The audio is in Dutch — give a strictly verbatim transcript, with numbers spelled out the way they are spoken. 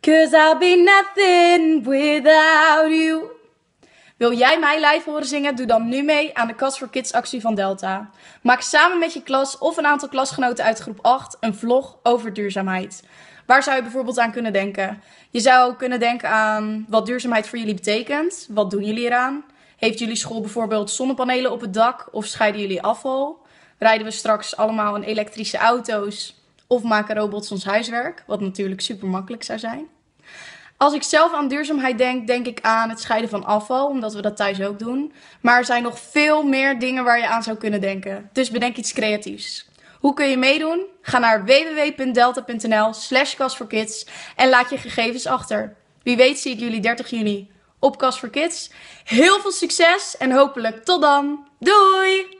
'Cause I'll be nothing without you. Wil jij mij live horen zingen? Doe dan nu mee aan de Cas for Kids actie van Delta. Maak samen met je klas of een aantal klasgenoten uit groep acht een vlog over duurzaamheid. Waar zou je bijvoorbeeld aan kunnen denken? Je zou kunnen denken aan wat duurzaamheid voor jullie betekent. Wat doen jullie eraan? Heeft jullie school bijvoorbeeld zonnepanelen op het dak of scheiden jullie afval? Rijden we straks allemaal in elektrische auto's of maken robots ons huiswerk? Wat natuurlijk super makkelijk zou zijn. Als ik zelf aan duurzaamheid denk, denk ik aan het scheiden van afval, omdat we dat thuis ook doen. Maar er zijn nog veel meer dingen waar je aan zou kunnen denken. Dus bedenk iets creatiefs. Hoe kun je meedoen? Ga naar w w w punt delta punt n l slash Cas for Kids en laat je gegevens achter. Wie weet zie ik jullie dertig juni op Cas for Kids. Heel veel succes en hopelijk tot dan. Doei!